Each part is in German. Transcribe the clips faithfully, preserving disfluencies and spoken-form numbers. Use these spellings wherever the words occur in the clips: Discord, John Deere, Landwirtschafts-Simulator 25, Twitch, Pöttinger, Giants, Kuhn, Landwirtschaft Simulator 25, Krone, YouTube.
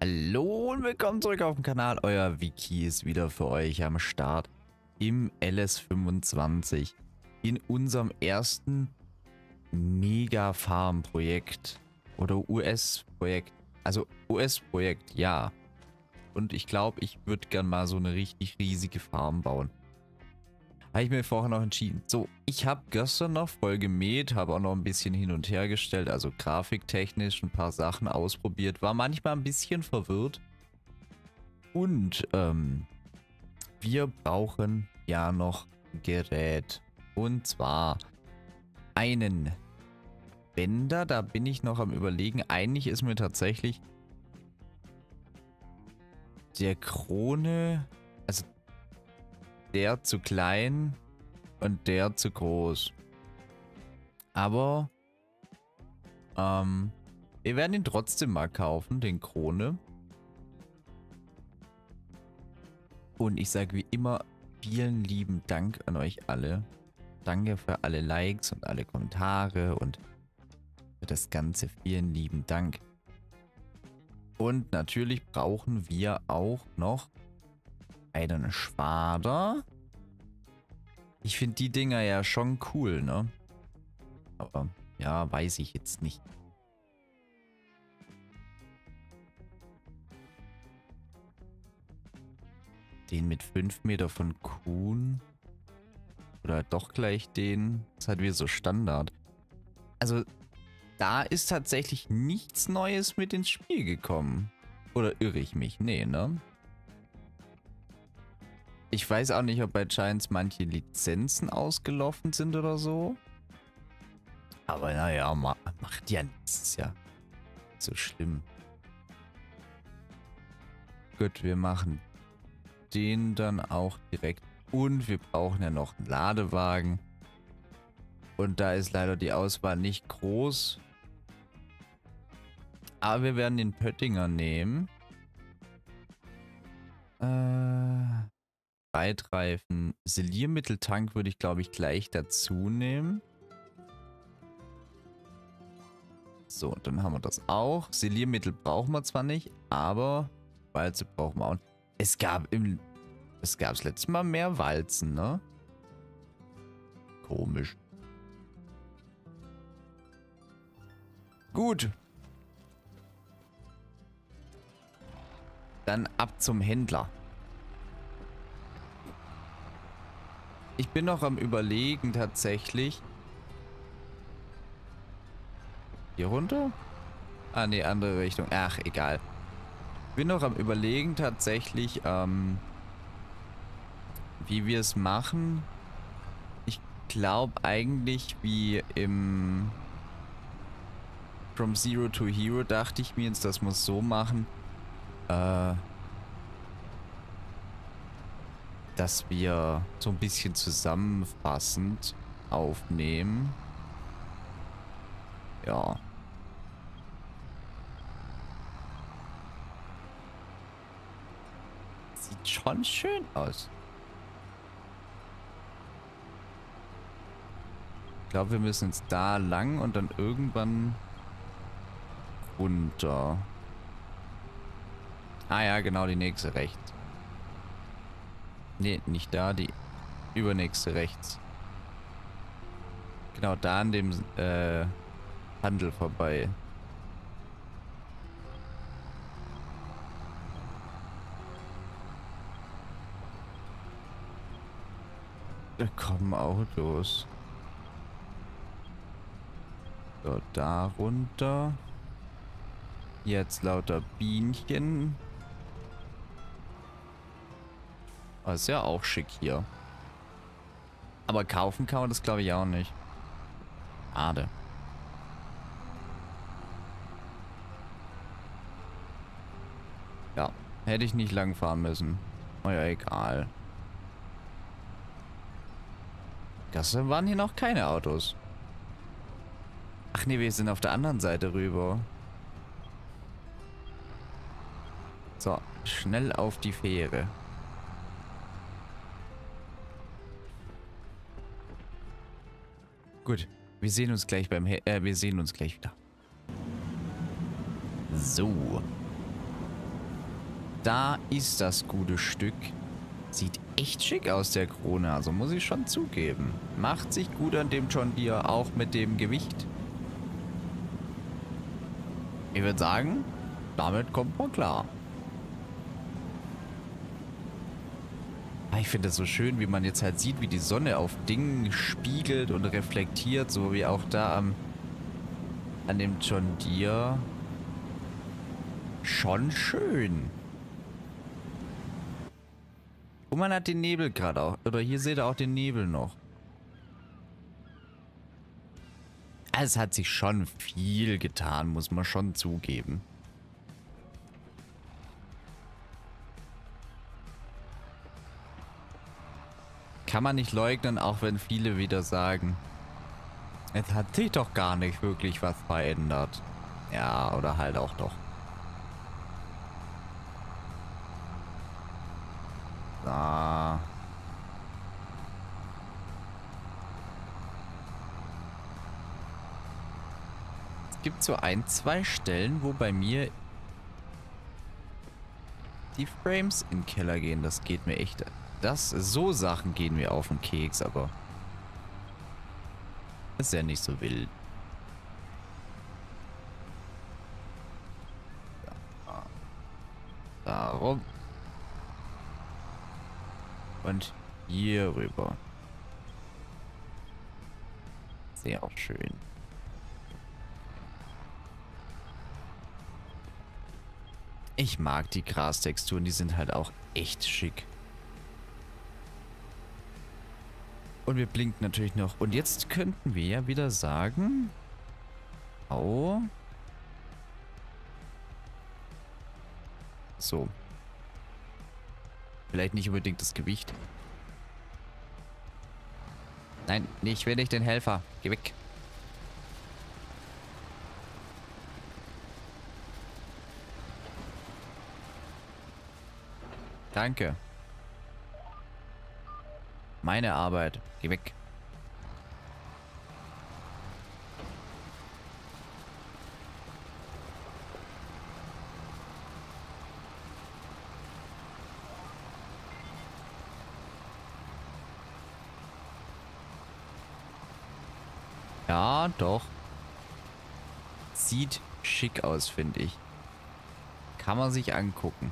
Hallo und willkommen zurück auf dem Kanal. Euer Wiki ist wieder für euch am Start im L S fünfundzwanzig. In unserem ersten Mega-Farm-Projekt oder U S-Projekt. Also U S-Projekt, ja. Und ich glaube, ich würde gern mal so eine richtig riesige Farm bauen. Habe ich mir vorher noch entschieden. So, ich habe gestern noch voll gemäht, habe auch noch ein bisschen hin und her gestellt, also grafiktechnisch ein paar Sachen ausprobiert, war manchmal ein bisschen verwirrt. Und ähm, wir brauchen ja noch ein Gerät. Und zwar einen Bänder, da bin ich noch am Überlegen. Eigentlich ist mir tatsächlich der Krone, also der zu klein und der zu groß. Aber ähm, wir werden ihn trotzdem mal kaufen, den Krone. Und ich sage wie immer vielen lieben Dank an euch alle. Danke für alle Likes und alle Kommentare und für das Ganze vielen lieben Dank. Und natürlich brauchen wir auch noch einen Schwader. Ich finde die Dinger ja schon cool, ne? Aber ja, weiß ich jetzt nicht. Den mit fünf Meter von Kuhn. Oder doch gleich den. Das ist halt wieder so Standard. Also, da ist tatsächlich nichts Neues mit ins Spiel gekommen. Oder irre ich mich? Nee, ne? Ich weiß auch nicht, ob bei Giants manche Lizenzen ausgelaufen sind oder so. Aber naja, ma macht ja nichts. Ist ja nicht so schlimm. Gut, wir machen den dann auch direkt. Und wir brauchen ja noch einen Ladewagen. Und da ist leider die Auswahl nicht groß. Aber wir werden den Pöttinger nehmen. Äh... Reitreifen. Siliermitteltank würde ich, glaube ich, gleich dazu nehmen. So, und dann haben wir das auch. Siliermittel brauchen wir zwar nicht, aber Walze brauchen wir auch. Es gab im... Es gab das letzte Mal mehr Walzen, ne? Komisch. Gut. Dann ab zum Händler. Ich bin noch am Überlegen tatsächlich. Hier runter? Ah, ne, andere Richtung. Ach, egal. Ich bin noch am Überlegen tatsächlich, ähm, wie wir es machen. Ich glaube eigentlich wie im From Zero to Hero dachte ich mir jetzt, das muss so machen, äh, dass wir so ein bisschen zusammenfassend aufnehmen. Ja. Sieht schon schön aus. Ich glaube, wir müssen jetzt da lang und dann irgendwann runter. Ah ja, genau, die nächste rechts. Ne, nicht da, die übernächste rechts. Genau, da an dem äh, Handel vorbei. Da kommen Autos. So, da runter. Jetzt lauter Bienchen. Das ist ja auch schick hier. Aber kaufen kann man das, glaube ich, auch nicht. Schade. Ja, hätte ich nicht lang fahren müssen. Oh ja, egal. Gestern waren hier noch keine Autos. Ach nee, wir sind auf der anderen Seite rüber. So, schnell auf die Fähre. Gut, wir sehen uns gleich beim He- äh, wir sehen uns gleich wieder. So. Da ist das gute Stück. Sieht echt schick aus, der Krone. Also muss ich schon zugeben. Macht sich gut an dem John Deere, auch mit dem Gewicht. Ich würde sagen, damit kommt man klar. Ich finde das so schön, wie man jetzt halt sieht, wie die Sonne auf Dingen spiegelt und reflektiert, so wie auch da am, an dem John Deere. Schon schön. Und man hat den Nebel gerade auch, oder hier seht ihr auch den Nebel noch. Also es hat sich schon viel getan, muss man schon zugeben. Kann man nicht leugnen, auch wenn viele wieder sagen, es hat sich doch gar nicht wirklich was verändert. Ja, oder halt auch doch. Da. Es gibt so ein, zwei Stellen, wo bei mir die Frames in den Keller gehen. Das geht mir echt... Das, so Sachen gehen mir auf den Keks, aber ist ja nicht so wild. Da. Darum. Und hier rüber. Sehr auch schön. Ich mag die Grastexturen, die sind halt auch echt schick. Und wir blinken natürlich noch. Und jetzt könnten wir ja wieder sagen... Au. So. Vielleicht nicht unbedingt das Gewicht. Nein, nee, ich will nicht den Helfer. Geh weg. Danke. Meine Arbeit. Geh weg. Ja, doch. Sieht schick aus, finde ich. Kann man sich angucken.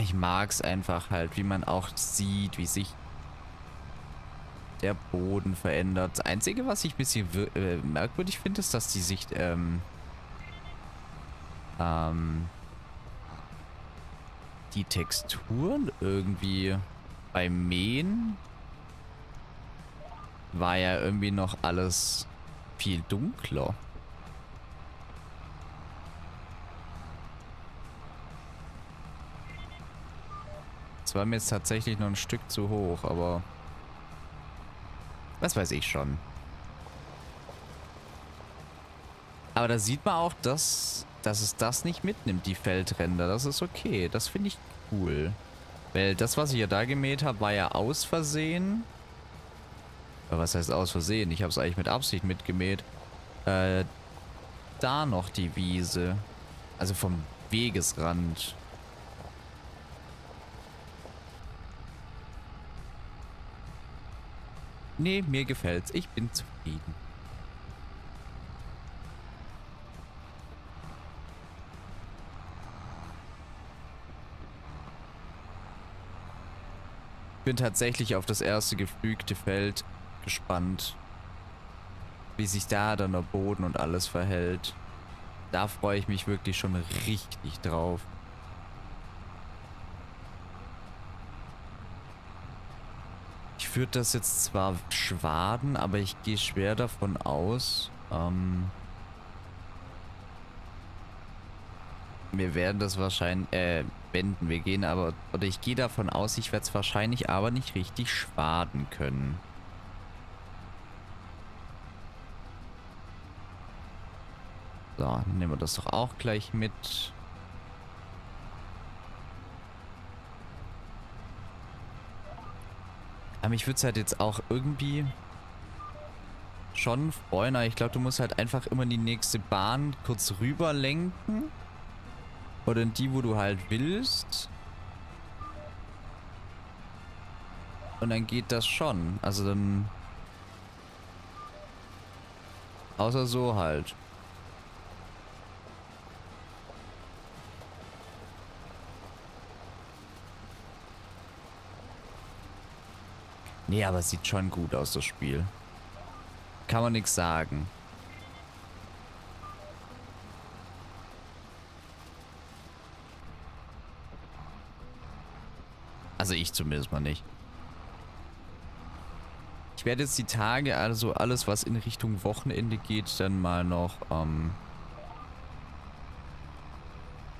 Ich mag es einfach halt, wie man auch sieht, wie sich der Boden verändert. Das Einzige, was ich ein bisschen äh, merkwürdig finde, ist, dass die Sicht ähm, ähm, die Texturen irgendwie beim Mähen war ja irgendwie noch alles viel dunkler. Das war mir jetzt tatsächlich noch ein Stück zu hoch, aber was weiß ich schon. Aber da sieht man auch, dass, dass es das nicht mitnimmt, die Feldränder. Das ist okay, das finde ich cool. Weil das, was ich ja da gemäht habe, war ja aus Versehen. Aber was heißt aus Versehen? Ich habe es eigentlich mit Absicht mitgemäht. Äh, da noch die Wiese. Also vom Wegesrand. Nee, mir gefällt's. Ich bin zufrieden. Ich bin tatsächlich auf das erste geflügte Feld gespannt. Wie sich da dann der Boden und alles verhält. Da freue ich mich wirklich schon richtig drauf. Führt das jetzt zwar Schwaden, aber ich gehe schwer davon aus, ähm, wir werden das wahrscheinlich, äh, wenden, wir gehen aber, oder ich gehe davon aus, ich werde es wahrscheinlich aber nicht richtig schwaden können. So, nehmen wir das doch auch gleich mit. Aber ich würde es halt jetzt auch irgendwie schon Bräuner. Ich glaube, du musst halt einfach immer in die nächste Bahn kurz rüber lenken. Oder in die, wo du halt willst. Und dann geht das schon. Also dann... Außer so halt. Nee, aber es sieht schon gut aus, das Spiel. Kann man nichts sagen. Also ich zumindest mal nicht. Ich werde jetzt die Tage, also alles, was in Richtung Wochenende geht, dann mal noch ähm,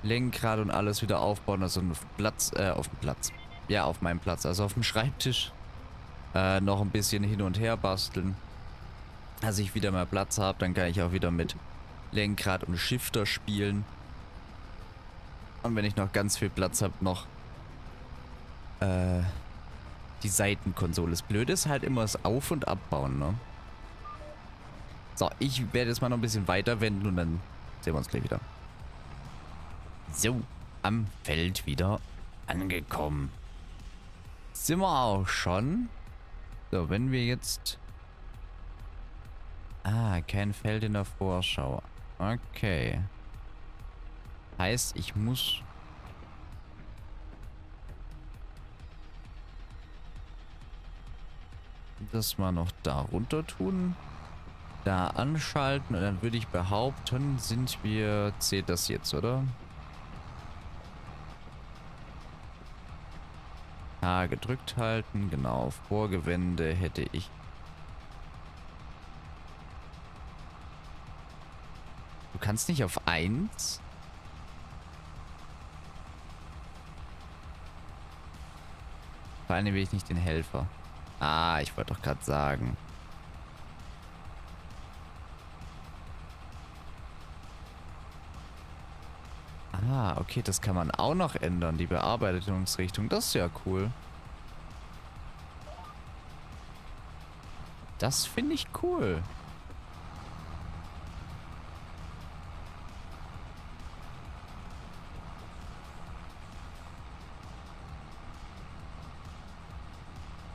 Lenkrad und alles wieder aufbauen. Also auf Platz, äh, auf dem Platz. Ja, auf meinem Platz, also auf dem Schreibtisch. Äh, noch ein bisschen hin und her basteln. Als ich wieder mehr Platz habe, dann kann ich auch wieder mit Lenkrad und Shifter spielen. Und wenn ich noch ganz viel Platz habe, noch äh, die Seitenkonsole. Das Blöde ist halt immer das Auf- und Abbauen, ne? So, ich werde jetzt mal noch ein bisschen weiter wenden und dann sehen wir uns gleich wieder. So, am Feld wieder angekommen. Sind wir auch schon. So, wenn wir jetzt... Ah, kein Feld in der Vorschau. Okay. Heißt, ich muss... das mal noch da runter tun. Da anschalten. Und dann würde ich behaupten, sind wir... Zählt das jetzt, oder? H gedrückt halten. Genau. Vorgewende hätte ich... Du kannst nicht auf eins? Vor allem will ich nicht den Helfer. Ah, ich wollte doch gerade sagen. Ah, okay, das kann man auch noch ändern, die Bearbeitungsrichtung. Das ist ja cool. Das finde ich cool.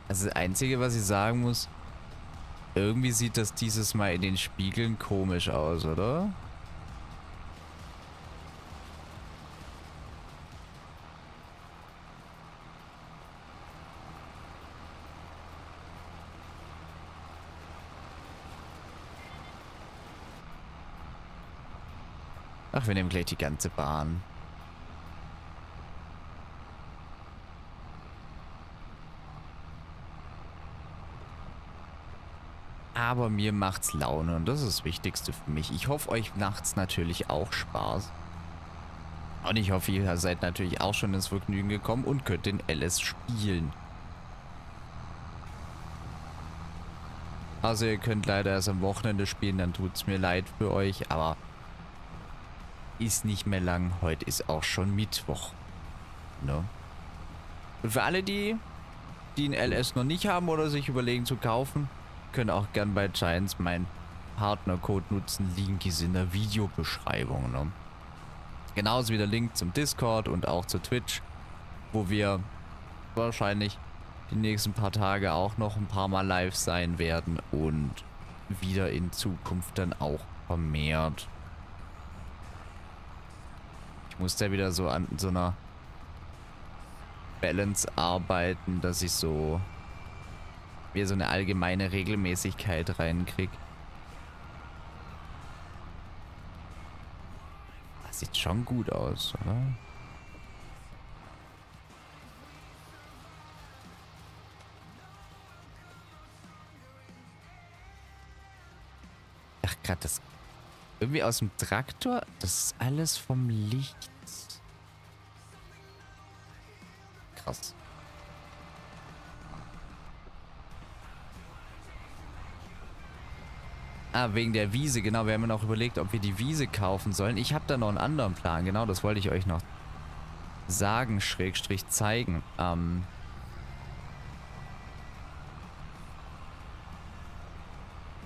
Also das Einzige, was ich sagen muss, irgendwie sieht das dieses Mal in den Spiegeln komisch aus, oder? Ach, wir nehmen gleich die ganze Bahn. Aber mir macht's Laune und das ist das Wichtigste für mich. Ich hoffe, euch macht's natürlich auch Spaß. Und ich hoffe, ihr seid natürlich auch schon ins Vergnügen gekommen und könnt den L S spielen. Also ihr könnt leider erst am Wochenende spielen, dann tut's mir leid für euch, aber ist nicht mehr lang. Heute ist auch schon Mittwoch. Ne? Und für alle, die, die ein L S noch nicht haben oder sich überlegen zu kaufen, können auch gern bei Giants meinen Partnercode nutzen. Link ist in der Videobeschreibung. Ne? Genauso wie der Link zum Discord und auch zu Twitch, wo wir wahrscheinlich die nächsten paar Tage auch noch ein paar Mal live sein werden und wieder in Zukunft dann auch vermehrt. Ich muss da wieder so an so einer Balance arbeiten, dass ich so so eine allgemeine Regelmäßigkeit reinkrieg. Das sieht schon gut aus, oder? Ach, gerade das... Irgendwie aus dem Traktor? Das ist alles vom Licht. Krass. Ah, wegen der Wiese, genau. Wir haben ja noch überlegt, ob wir die Wiese kaufen sollen. Ich habe da noch einen anderen Plan, genau. Das wollte ich euch noch sagen, Schrägstrich zeigen. Ähm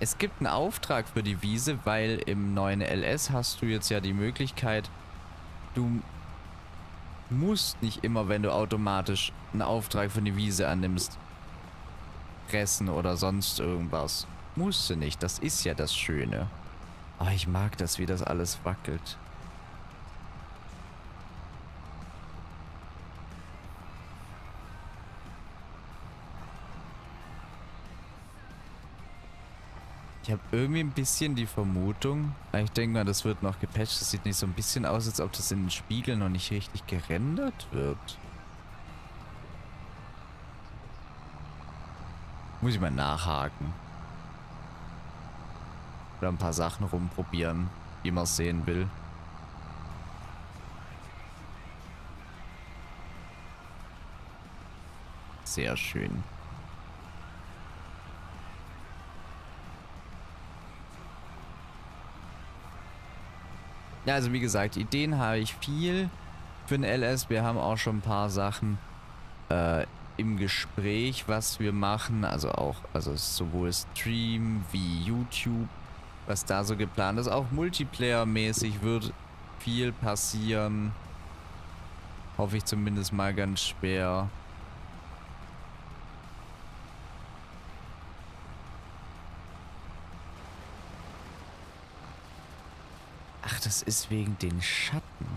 Es gibt einen Auftrag für die Wiese, weil im neuen L S hast du jetzt ja die Möglichkeit, du musst nicht immer, wenn du automatisch einen Auftrag für die Wiese annimmst, fressen oder sonst irgendwas. Musst du nicht, das ist ja das Schöne. Oh, ich mag das, wie das alles wackelt. Ich habe irgendwie ein bisschen die Vermutung, ich denke mal, das wird noch gepatcht, das sieht nicht so ein bisschen aus, als ob das in den Spiegeln noch nicht richtig gerendert wird. Muss ich mal nachhaken. Oder ein paar Sachen rumprobieren, die man sehen will. Sehr schön. Ja, also wie gesagt, Ideen habe ich viel für den L S. Wir haben auch schon ein paar Sachen äh, im Gespräch, was wir machen. Also auch, also sowohl Stream wie YouTube, was da so geplant ist. Auch Multiplayer-mäßig wird viel passieren. Hoffe ich zumindest mal ganz schwer. Das ist wegen den Schatten.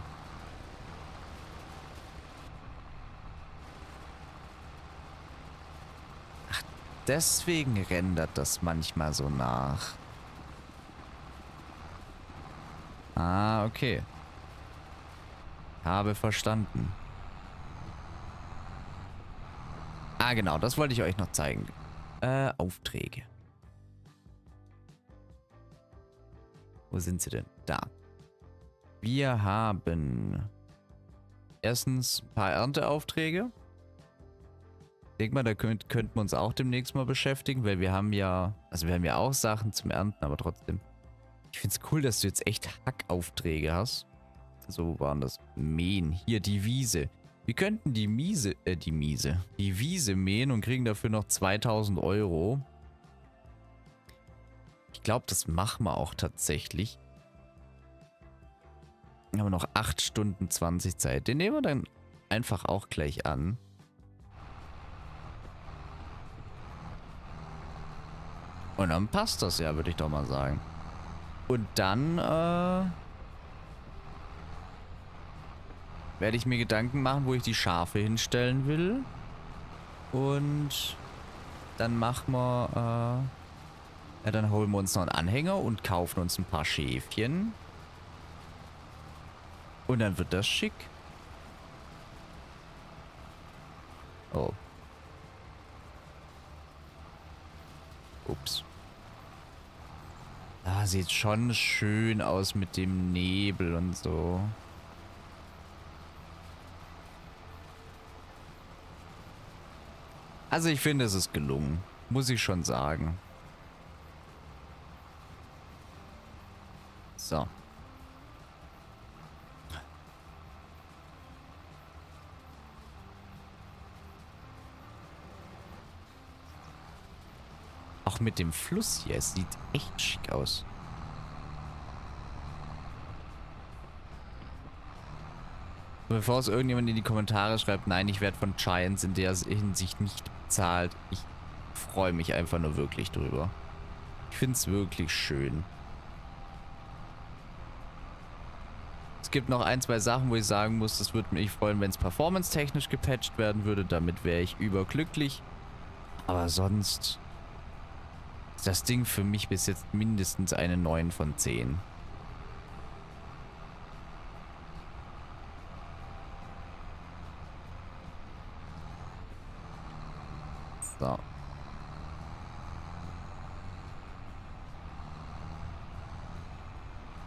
Ach, deswegen rendert das manchmal so nach. Ah, okay. Habe verstanden. Ah, genau, das wollte ich euch noch zeigen. Äh, Aufträge. Wo sind sie denn? Da. Wir haben erstens ein paar Ernteaufträge. Ich denke mal, da könnt, könnten wir uns auch demnächst mal beschäftigen, weil wir haben ja, also wir haben ja auch Sachen zum Ernten, aber trotzdem. Ich finde es cool, dass du jetzt echt Hackaufträge hast. So waren das Mähen. Hier die Wiese. Wir könnten die Miese, äh, die Miese, die Wiese mähen und kriegen dafür noch zweitausend Euro. Ich glaube, das machen wir auch tatsächlich. Haben wir noch acht Stunden zwanzig Zeit. Den nehmen wir dann einfach auch gleich an. Und dann passt das ja, würde ich doch mal sagen. Und dann, äh... werde ich mir Gedanken machen, wo ich die Schafe hinstellen will. Und dann machen wir, äh... ja, dann holen wir uns noch einen Anhänger und kaufen uns ein paar Schäfchen. Und dann wird das schick. Oh. Ups. Ah, sieht schon schön aus mit dem Nebel und so. Also ich finde, es ist gelungen. Muss ich schon sagen. So. Auch mit dem Fluss hier. Es sieht echt schick aus. Bevor es irgendjemand in die Kommentare schreibt, nein, ich werde von Giants in der Hinsicht nicht bezahlt. Ich freue mich einfach nur wirklich drüber. Ich finde es wirklich schön. Es gibt noch ein, zwei Sachen, wo ich sagen muss, das würde mich freuen, wenn es performance-technisch gepatcht werden würde. Damit wäre ich überglücklich. Aber sonst... das Ding für mich bis jetzt mindestens eine neun von zehn. So.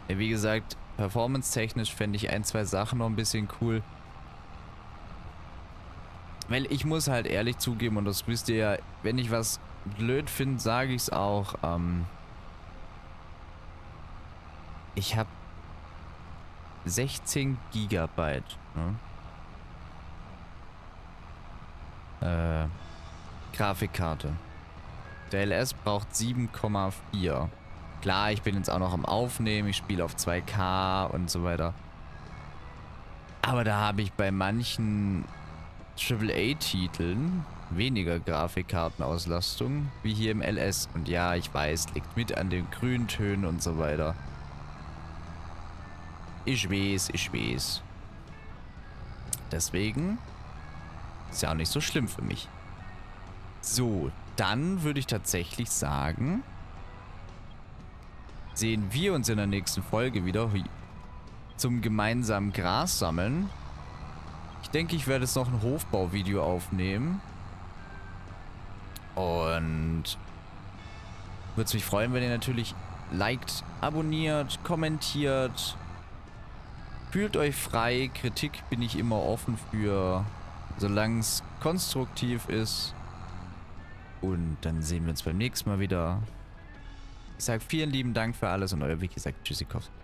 Ja, wie gesagt, performance-technisch fände ich ein, zwei Sachen noch ein bisschen cool. Weil ich muss halt ehrlich zugeben, und das wisst ihr ja, wenn ich was blöd finde, sage ich es auch. Ähm ich habe sechzehn Gigabyte. Ne? Äh, Grafikkarte. Der L S braucht sieben Komma vier. Klar, ich bin jetzt auch noch am Aufnehmen. Ich spiele auf zwei K und so weiter. Aber da habe ich bei manchen Triple A-Titeln weniger Grafikkartenauslastung wie hier im L S. Und ja, ich weiß, liegt mit an den Grüntönen und so weiter. Ich weiß, ich weiß. Deswegen ist ja auch nicht so schlimm für mich. So, dann würde ich tatsächlich sagen, sehen wir uns in der nächsten Folge wieder zum gemeinsamen Gras sammeln. Ich denke, ich werde jetzt noch ein Hofbauvideo aufnehmen. Und würde es mich freuen, wenn ihr natürlich liked, abonniert, kommentiert. Fühlt euch frei. Kritik bin ich immer offen für, solange es konstruktiv ist. Und dann sehen wir uns beim nächsten Mal wieder. Ich sage vielen lieben Dank für alles und euer Wiki sagt Tschüssikowski.